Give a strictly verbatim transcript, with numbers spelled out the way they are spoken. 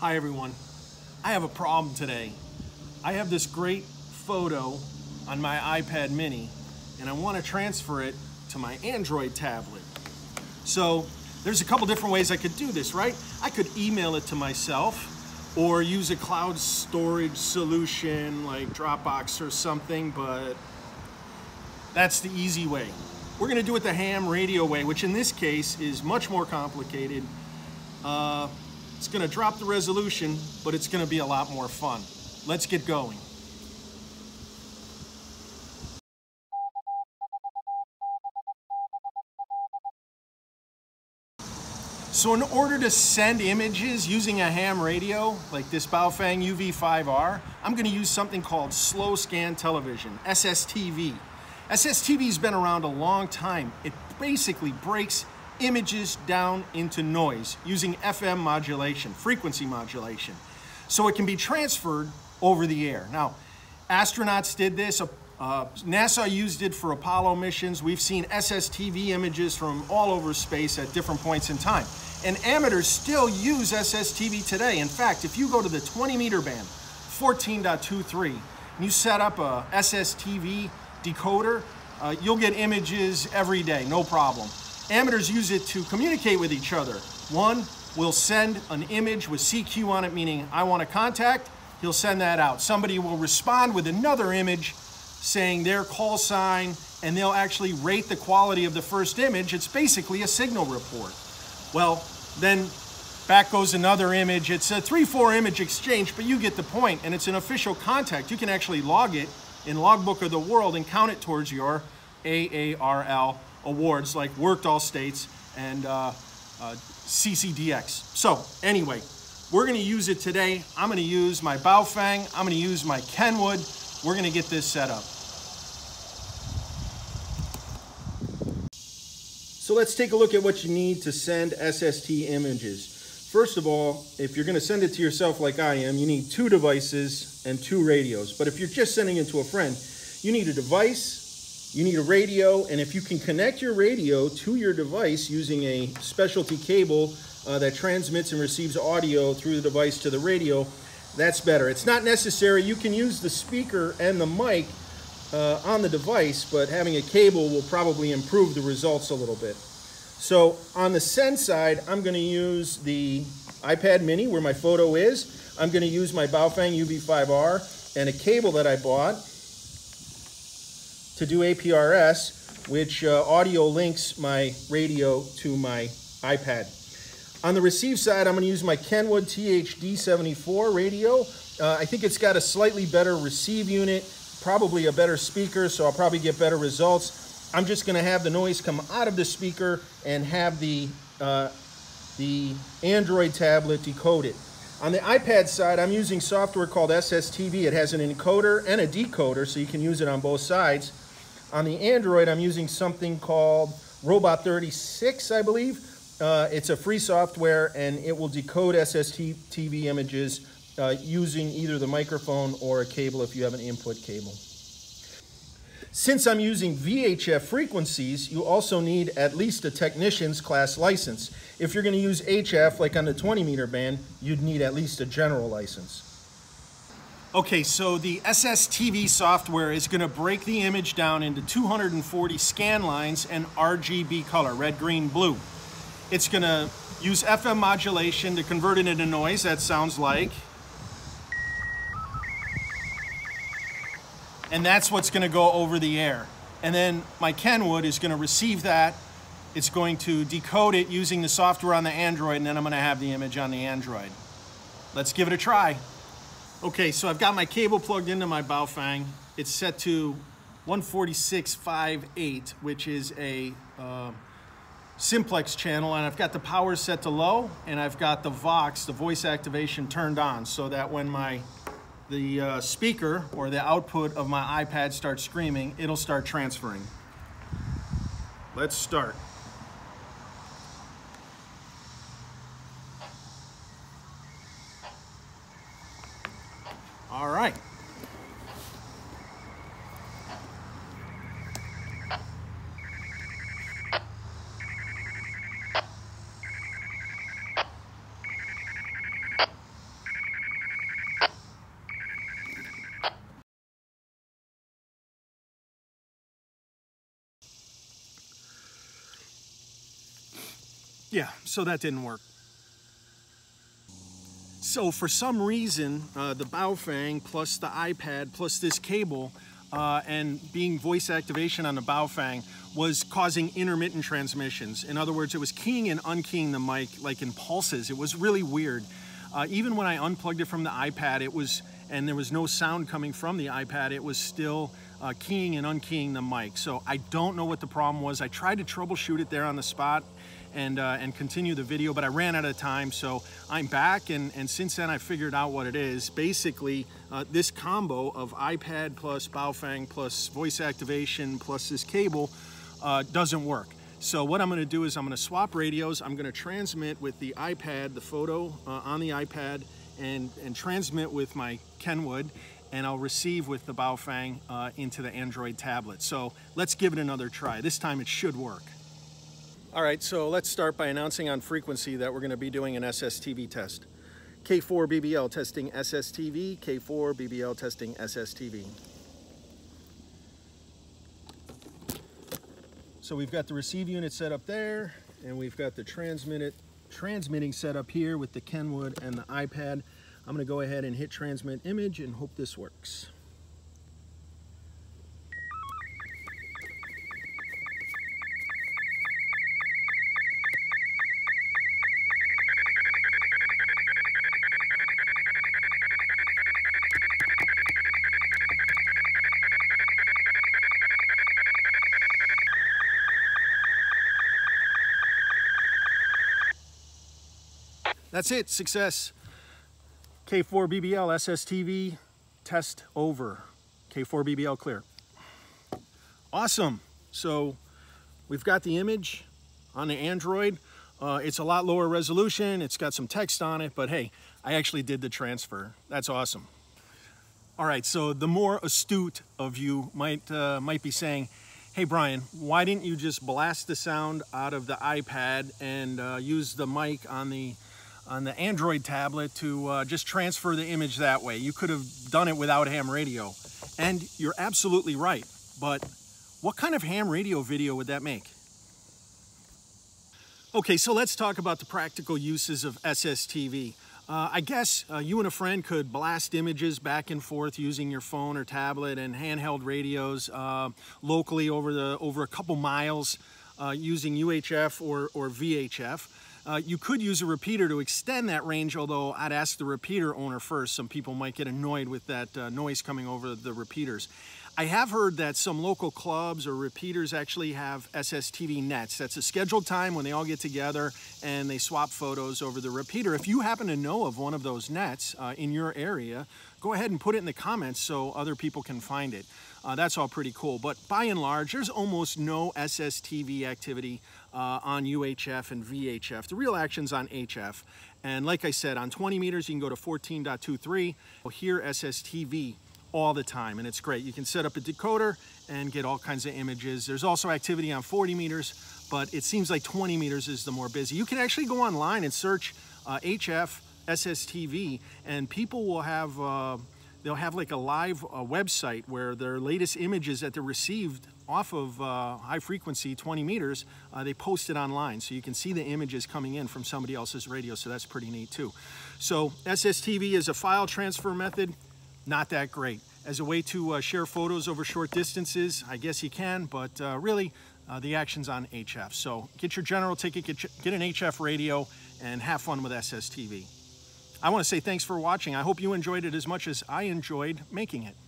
Hi everyone, I have a problem today. I have this great photo on my iPad mini and I want to transfer it to my Android tablet. So there's a couple different ways I could do this, right? I could email it to myself or use a cloud storage solution like Dropbox or something, but that's the easy way. We're going to do it the ham radio way, which in this case is much more complicated. Uh, It's going to drop the resolution, but it's going to be a lot more fun. Let's get going. So in order to send images using a ham radio, like this Baofeng U V five R, I'm going to use something called slow scan television, S S T V. S S T V's been around a long time. It basically breaks images down into noise using F M modulation, frequency modulation, so it can be transferred over the air. Now, astronauts did this. Uh, NASA used it for Apollo missions. We've seen S S T V images from all over space at different points in time. And amateurs still use S S T V today. In fact, if you go to the twenty meter band, fourteen point two three, and you set up a S S T V decoder, uh, you'll get images every day, no problem. Amateurs use it to communicate with each other. One will send an image with C Q on it, meaning I want to contact, he'll send that out. Somebody will respond with another image saying their call sign, and they'll actually rate the quality of the first image. It's basically a signal report. Well, then back goes another image. It's a three, four image exchange, but you get the point, and it's an official contact. You can actually log it in Logbook of the World and count it towards your A A R L awards like Worked All States and uh, uh, C C D X. So anyway, we're gonna use it today. I'm gonna use my Baofeng, I'm gonna use my Kenwood. We're gonna get this set up. So let's take a look at what you need to send S S T images. First of all, if you're gonna send it to yourself like I am, you need two devices and two radios. But if you're just sending it to a friend, you need a device, you need a radio, and if you can connect your radio to your device using a specialty cable uh, that transmits and receives audio through the device to the radio, that's better. It's not necessary. You can use the speaker and the mic uh, on the device, but having a cable will probably improve the results a little bit. So on the send side, I'm going to use the iPad mini where my photo is. I'm going to use my Baofeng U V five R and a cable that I bought to do A P R S, which uh, audio links my radio to my iPad. On the receive side, I'm gonna use my Kenwood T H D seventy-four A radio. Uh, I think it's got a slightly better receive unit, probably a better speaker, so I'll probably get better results. I'm just gonna have the noise come out of the speaker and have the, uh, the Android tablet decode it. On the iPad side, I'm using software called S S T V. It has an encoder and a decoder, so you can use it on both sides. On the Android, I'm using something called Robot thirty-six, I believe. Uh, it's a free software, and it will decode S S T V images uh, using either the microphone or a cable if you have an input cable. Since I'm using V H F frequencies, you also need at least a technician's class license. If you're going to use H F, like on the twenty meter band, you'd need at least a general license. Okay, so the S S T V software is going to break the image down into two hundred forty scan lines and R G B color, red, green, blue. It's going to use F M modulation to convert it into noise. That sounds like. And that's what's going to go over the air. And then my Kenwood is going to receive that. It's going to decode it using the software on the Android, and then I'm going to have the image on the Android. Let's give it a try. Okay, so I've got my cable plugged into my Baofeng. It's set to one forty-six point five eight, which is a uh, simplex channel, and I've got the power set to low, and I've got the Vox, the voice activation, turned on so that when my the uh, speaker or the output of my iPad starts screaming, it'll start transferring. Let's start. All right. Yeah, so that didn't work. So for some reason, uh, the Baofeng plus the iPad plus this cable uh, and being voice activation on the Baofeng was causing intermittent transmissions. In other words, it was keying and unkeying the mic like in pulses. It was really weird. Uh, even when I unplugged it from the iPad, it was, and there was no sound coming from the iPad, it was still uh, keying and unkeying the mic. So I don't know what the problem was. I tried to troubleshoot it there on the spot. And, uh, and continue the video, but I ran out of time, so I'm back, and, and since then I figured out what it is. Basically, uh, this combo of iPad plus Baofeng plus voice activation plus this cable uh, doesn't work. So what I'm gonna do is I'm gonna swap radios. I'm gonna transmit with the iPad, the photo uh, on the iPad, and, and transmit with my Kenwood, and I'll receive with the Baofeng uh, into the Android tablet. So let's give it another try. This time it should work. All right, so let's start by announcing on frequency that we're going to be doing an S S T V test. K four B B L testing S S T V, K four B B L testing S S T V. So we've got the receive unit set up there, and we've got the transmit transmitting set up here with the Kenwood and the iPad. I'm going to go ahead and hit transmit image and hope this works. That's it, success. K four B B L S S T V test over. K four B B L clear. Awesome. So we've got the image on the Android. Uh, it's a lot lower resolution. It's got some text on it, but hey, I actually did the transfer. That's awesome. All right, so the more astute of you might, uh, might be saying, hey, Brian, why didn't you just blast the sound out of the iPad and uh, use the mic on the on the Android tablet to uh, just transfer the image that way? You could have done it without ham radio. And you're absolutely right, but what kind of ham radio video would that make? Okay, so let's talk about the practical uses of S S T V. Uh, I guess uh, you and a friend could blast images back and forth using your phone or tablet and handheld radios uh, locally over, the, over a couple miles uh, using U H F or, or V H F. Uh, you could use a repeater to extend that range, although I'd ask the repeater owner first. Some people might get annoyed with that uh, noise coming over the repeaters. I have heard that some local clubs or repeaters actually have S S T V nets. That's a scheduled time when they all get together and they swap photos over the repeater. If you happen to know of one of those nets uh, in your area, go ahead and put it in the comments so other people can find it. Uh, that's all pretty cool. But by and large, there's almost no S S T V activity uh, on U H F and V H F. The real action's on H F. And like I said, on twenty meters, you can go to fourteen point two three. Well, here, S S T V all the time, and it's great. You can set up a decoder and get all kinds of images. There's also activity on forty meters, but it seems like twenty meters is the more busy. You can actually go online and search uh, H F S S T V, and people will have uh, they'll have like a live uh, website where their latest images that they received off of uh, high frequency twenty meters, uh, they post it online, so you can see the images coming in from somebody else's radio. So that's pretty neat too. So S S T V is a file transfer method. Not that great. As a way to uh, share photos over short distances, I guess you can, but uh, really uh, the action's on H F. So get your general ticket, get, get an H F radio, and have fun with S S T V. I want to say thanks for watching. I hope you enjoyed it as much as I enjoyed making it.